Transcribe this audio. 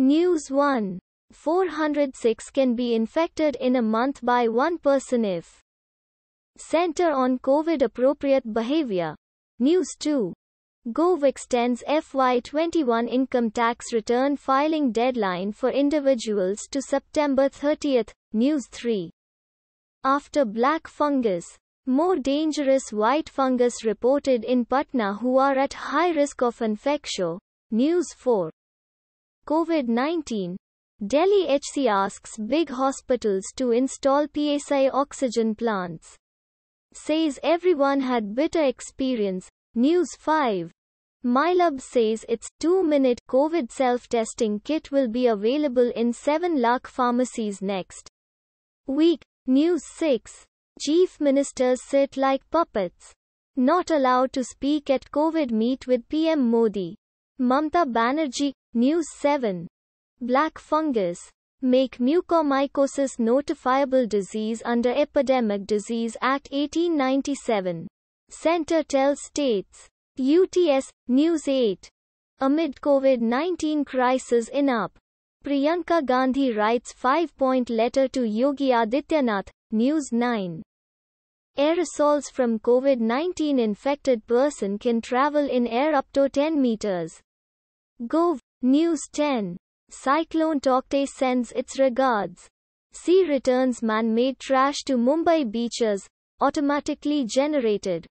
News 1. 406 can be infected in a month by one person if Center on COVID-Appropriate Behavior. News 2. Gov extends FY21 income tax return filing deadline for individuals to September 30th. News 3. After black fungus, more dangerous white fungus reported in Patna who are at high risk of infection. News 4. COVID-19. Delhi HC asks big hospitals to install PSI oxygen plants. Says everyone had bitter experience. News 5. Mylab says its 2-minute COVID self-testing kit will be available in 7 lakh pharmacies next week. News 6. Chief ministers sit like puppets. Not allowed to speak at COVID meet with PM Modi. Mamata Banerjee. News 7. Black fungus. Make mucormycosis notifiable disease under Epidemic Disease Act 1897. Center tells states. UTS. News 8. Amid COVID-19 crisis in UP. Priyanka Gandhi writes 5-point letter to Yogi Adityanath. News 9. Aerosols from COVID-19 infected person can travel in air up to 10 meters. Gov. News 10. Cyclone Tauktae sends its regards. Sea returns man-made trash to Mumbai beaches, automatically generated.